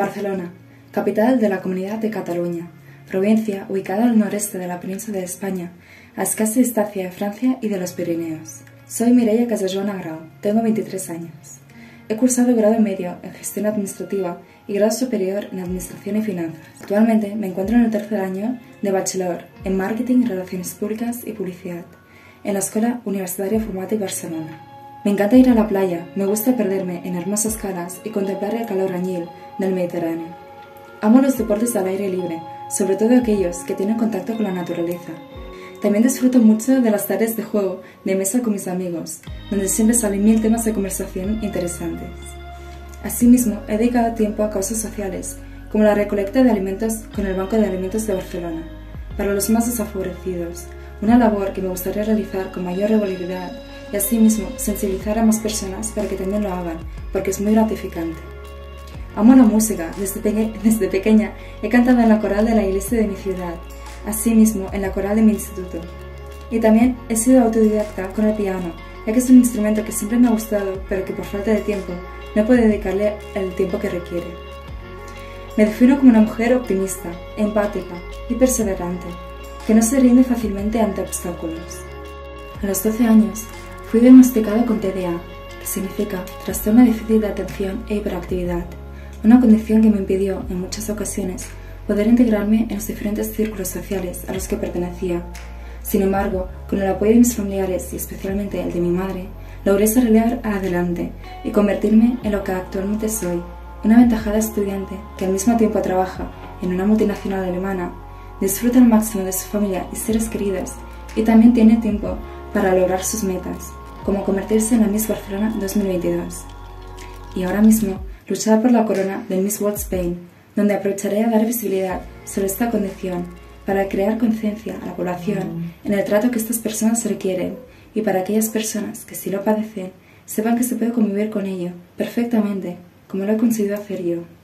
Barcelona, capital de la Comunidad de Cataluña, provincia ubicada al noreste de la península de España, a escasa distancia de Francia y de los Pirineos. Soy Mireia Casajuana Grau, tengo 23 años. He cursado grado medio en gestión administrativa y grado superior en administración y finanzas. Actualmente me encuentro en el tercer año de bachelor en marketing, relaciones públicas y publicidad en la Escuela Universitaria Formate de Barcelona. Me encanta ir a la playa, me gusta perderme en hermosas calas y contemplar el calor añil del Mediterráneo. Amo los deportes al aire libre, sobre todo aquellos que tienen contacto con la naturaleza. También disfruto mucho de las tardes de juego de mesa con mis amigos, donde siempre salen mil temas de conversación interesantes. Asimismo, he dedicado tiempo a causas sociales, como la recolecta de alimentos con el Banco de Alimentos de Barcelona, para los más desfavorecidos, una labor que me gustaría realizar con mayor regularidad y asimismo sensibilizar a más personas para que también lo hagan, porque es muy gratificante. Amo la música, desde pequeña he cantado en la coral de la iglesia de mi ciudad, asimismo en la coral de mi instituto. Y también he sido autodidacta con el piano, ya que es un instrumento que siempre me ha gustado, pero que por falta de tiempo no puedo dedicarle el tiempo que requiere. Me defino como una mujer optimista, empática y perseverante, que no se rinde fácilmente ante obstáculos. A los 12 años fui diagnosticado con TDA, que significa trastorno de déficit de atención e hiperactividad, una condición que me impidió en muchas ocasiones poder integrarme en los diferentes círculos sociales a los que pertenecía. Sin embargo, con el apoyo de mis familiares y especialmente el de mi madre, logré salir adelante y convertirme en lo que actualmente soy, una aventajada estudiante que al mismo tiempo trabaja en una multinacional alemana, disfruta al máximo de su familia y seres queridos y también tiene tiempo para lograr sus metas, como convertirse en la Miss Barcelona 2022. Y ahora mismo, luchar por la corona del Miss World Spain, donde aprovecharé a dar visibilidad sobre esta condición para crear conciencia a la población en el trato que estas personas requieren y para aquellas personas que sí lo padecen sepan que se puede convivir con ello perfectamente, como lo he conseguido hacer yo.